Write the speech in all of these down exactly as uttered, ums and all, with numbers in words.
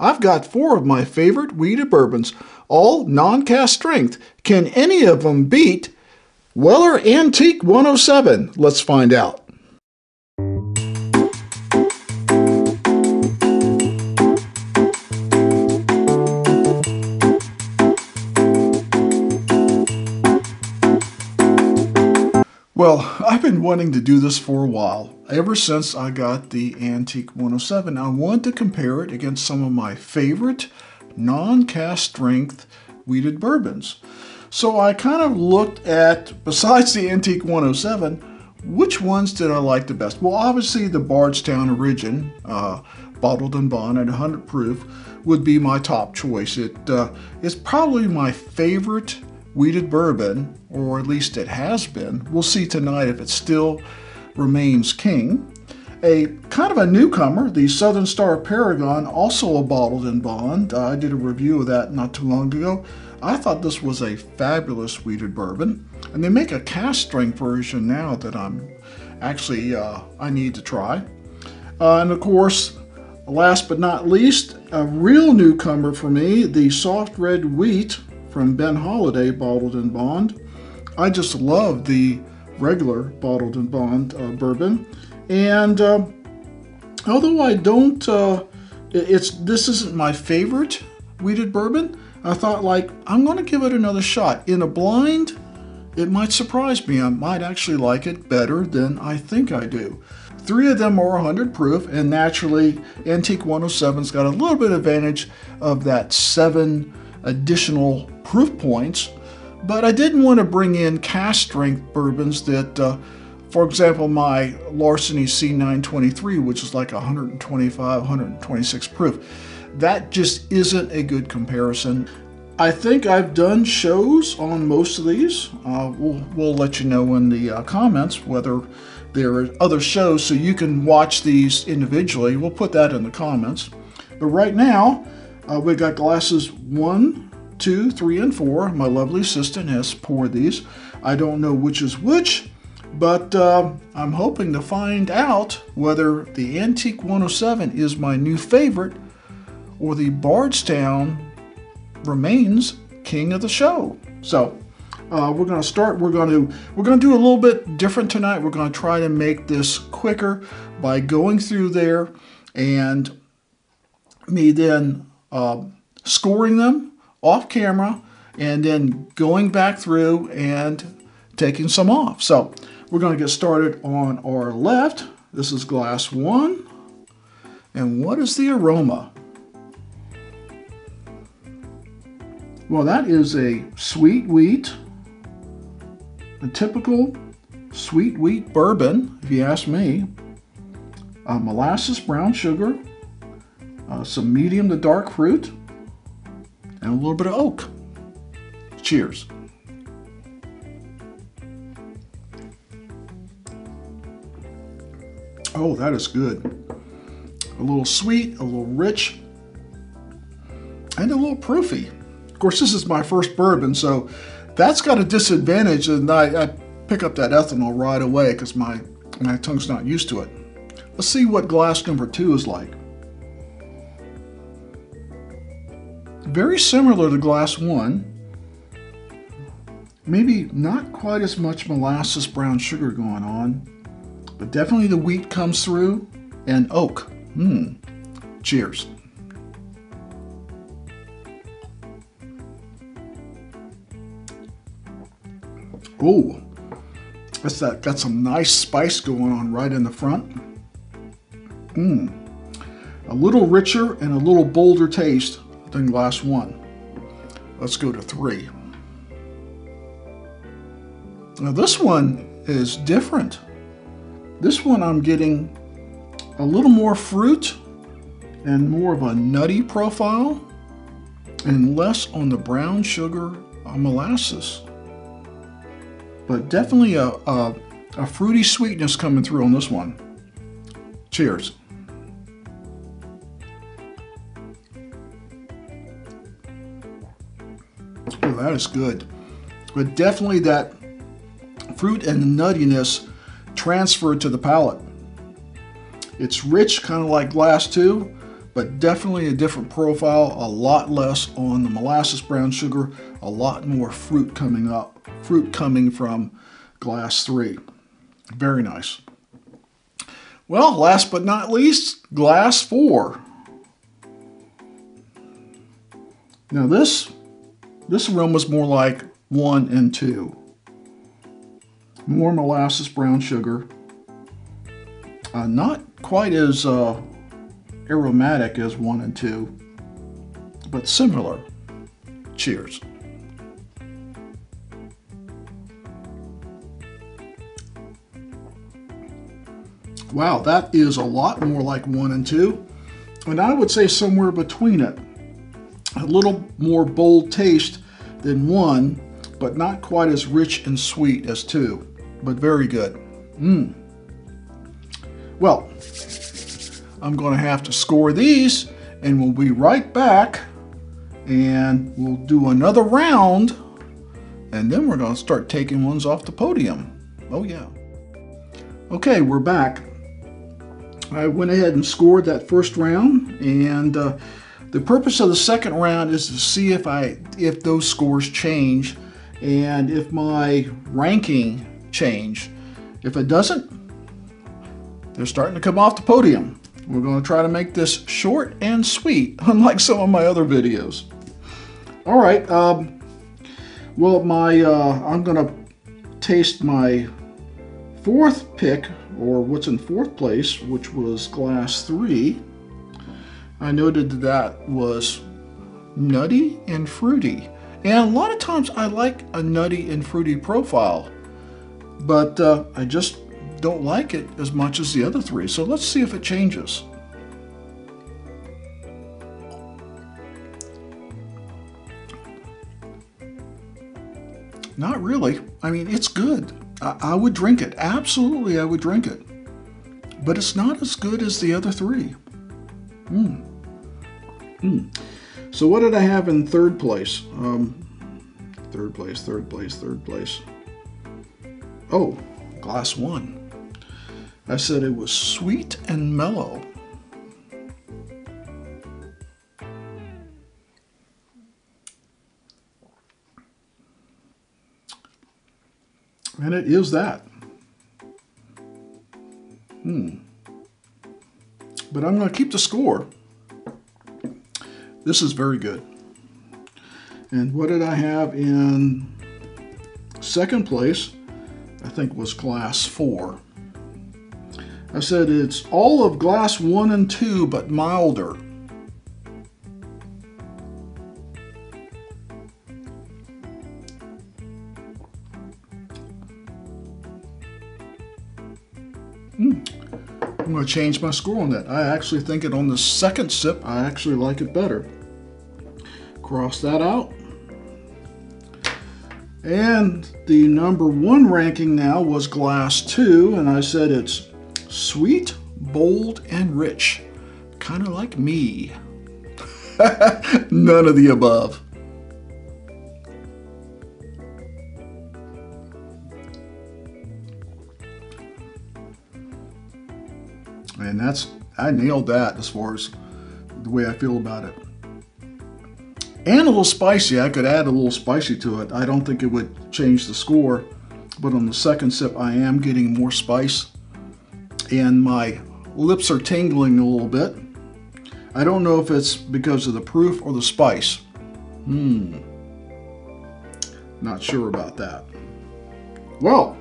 I've got four of my favorite wheated bourbons, all non-cast strength. Can any of them beat Weller Antique one oh seven? Let's find out. Well, I've been wanting to do this for a while. Ever since I got the Antique one oh seven, I wanted to compare it against some of my favorite non-cast strength wheated bourbons. So I kind of looked at, besides the Antique one oh seven, which ones did I like the best? Well, obviously the Bardstown Origin, uh, Bottled and Bond at one hundred proof, would be my top choice. It uh, is probably my favorite wheated bourbon, or at least it has been. We'll see tonight if it still remains king. A kind of a newcomer, the Southern Star Paragon, also a Bottled and Bond. Uh, I did a review of that not too long ago. I thought this was a fabulous wheated bourbon, and they make a cast strength version now that I'm actually uh, I need to try. Uh, and of course, last but not least, a real newcomer for me, the Soft Red Wheat from Ben Holiday Bottled and Bond. I just love the regular Bottled and Bond uh, bourbon, and uh, although I don't, uh, it's this isn't my favorite wheated bourbon, I thought, like, I'm going to give it another shot. In a blind, it might surprise me. I might actually like it better than I think I do. Three of them are one hundred proof, and naturally, Antique one oh seven's got a little bit of advantage of that seven additional proof points, but I didn't want to bring in cast strength bourbons that, uh, for example, my Larceny C nine twenty-three, which is like one twenty-five, one twenty-six proof. That just isn't a good comparison. I think I've done shows on most of these. Uh, we'll, we'll let you know in the uh, comments whether there are other shows so you can watch these individually. We'll put that in the comments. But right now, uh, we've got glasses one, two, three, and four. My lovely assistant has poured these. I don't know which is which, but uh, I'm hoping to find out whether the Antique one oh seven is my new favorite or the Bardstown remains king of the show. So uh, we're going to start. We're going to we're going to do a little bit different tonight. We're going to try to make this quicker by going through there and me then uh, scoring them off camera and then going back through and taking some off. So we're going to get started on our left. This is glass one. And what is the aroma? Well, that is a sweet wheat, a typical sweet wheat bourbon, if you ask me. Uh, molasses, brown sugar, uh, some medium to dark fruit, and a little bit of oak. Cheers. Oh, that is good. A little sweet, a little rich, and a little proofy. Of course, this is my first bourbon, so that's got a disadvantage, and I, I pick up that ethanol right away because my, my tongue's not used to it. Let's see what glass number two is like. Very similar to glass one. Maybe not quite as much molasses brown sugar going on, but definitely the wheat comes through and oak. Hmm. Cheers. Oh, that's that, got some nice spice going on right in the front. Mmm, a little richer and a little bolder taste than glass one. Let's go to three. Now this one is different. This one I'm getting a little more fruit and more of a nutty profile and less on the brown sugar or molasses. But definitely a, a, a fruity sweetness coming through on this one. Cheers. Oh, that is good. But definitely that fruit and nuttiness transferred to the palate. It's rich, kind of like glass two, but definitely a different profile, a lot less on the molasses brown sugar, a lot more fruit coming up, fruit coming from glass three. Very nice. Well, last but not least, glass four. Now this, this aroma's more like one and two. More molasses brown sugar. Uh, not quite as uh, aromatic as one and two, but similar. Cheers. Wow, that is a lot more like one and two, and I would say somewhere between it. A little more bold taste than one, but not quite as rich and sweet as two, but very good. Mm. Well, I'm going to have to score these, and we'll be right back, and we'll do another round, and then we're going to start taking ones off the podium. Oh yeah. Okay, we're back. I went ahead and scored that first round, and uh, the purpose of the second round is to see if I if those scores change and if my ranking change. If it doesn't, they're starting to come off the podium. We're going to try to make this short and sweet, unlike some of my other videos. All right. Um, well, my uh, I'm going to taste my fourth pick, or what's in fourth place, which was glass three. I noted that that was nutty and fruity. And a lot of times I like a nutty and fruity profile, but uh, I just don't like it as much as the other three. So let's see if it changes. Not really. I mean, it's good. I, I would drink it. Absolutely, I would drink it. But it's not as good as the other three. Mm. Mm. So what did I have in third place? Um, third place, third place, third place. Oh, glass one. I said it was sweet and mellow. And it is that. Hmm. But I'm going to keep the score. This is very good. And what did I have in second place? I think was glass four. I said it's all of glass one and two, but milder. Mm. I'm going to change my score on that. I actually think it on the second sip, I actually like it better. Cross that out. And the number one ranking now was glass two, and I said it's sweet, bold, and rich. Kind of like me. None of the above. And that's, I nailed that as far as the way I feel about it. And a little spicy. I could add a little spicy to it. I don't think it would change the score, but on the second sip I am getting more spice and my lips are tingling a little bit. I don't know if it's because of the proof or the spice. Hmm. Not sure about that. Well,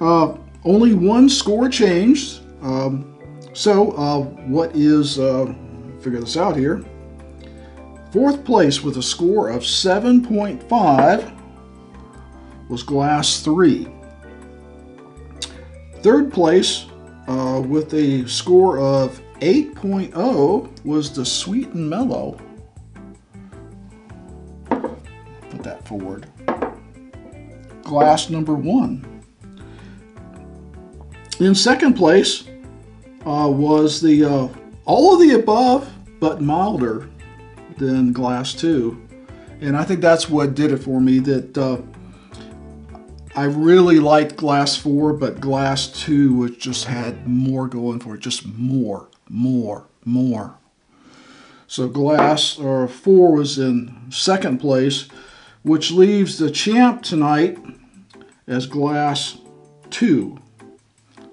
uh, only one score changed. Um, so uh, what is, uh, figure this out here. Fourth place with a score of seven point five was glass three. Third place uh, with a score of eight point oh was the sweet and mellow. Put that forward. Glass number one. In second place uh, was the uh, all of the above, but milder than glass two, and I think that's what did it for me. That uh, I really liked glass four, but glass two, which just had more going for it, just more, more, more. So glass or four was in second place, which leaves the champ tonight as glass two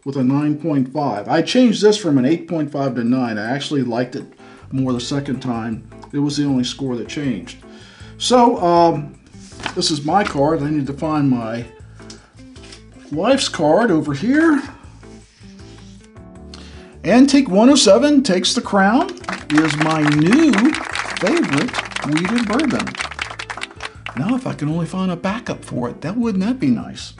with a nine point five. I changed this from an eight point five to nine. I actually liked it more the second time. It was the only score that changed. So um, this is my card. I need to find my wife's card over here. Antique one oh seven takes the crown. Is my new favorite wheated bourbon. Now if I can only find a backup for it, that wouldn't that be nice?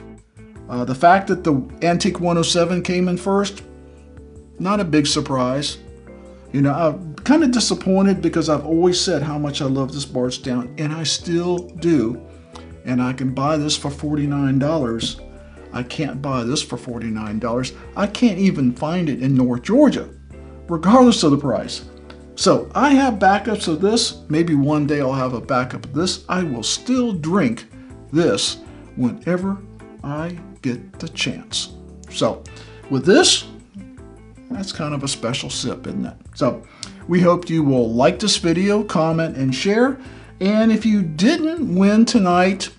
Uh, the fact that the Antique one oh seven came in first, not a big surprise. You know, I'm kind of disappointed because I've always said how much I love this Bardstown, and I still do. And I can buy this for forty-nine dollars. I can't buy this for forty-nine dollars. I can't even find it in North Georgia, regardless of the price. So I have backups of this. Maybe one day I'll have a backup of this. I will still drink this whenever I get the chance. So with this, that's kind of a special sip, isn't it? So we hope you will like this video, comment, and share. And if you didn't win tonight,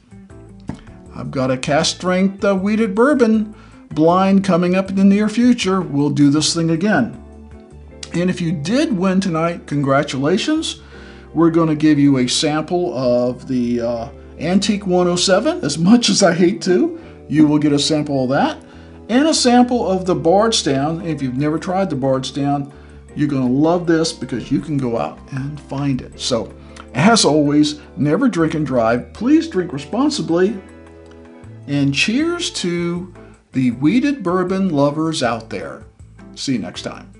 I've got a cast strength uh, wheated bourbon blind coming up in the near future. We'll do this thing again. And if you did win tonight, congratulations. We're going to give you a sample of the uh, Antique one oh seven. As much as I hate to, you will get a sample of that. And a sample of the Bardstown. If you've never tried the Bardstown, you're going to love this because you can go out and find it. So, as always, never drink and drive. Please drink responsibly. And cheers to the wheated bourbon lovers out there. See you next time.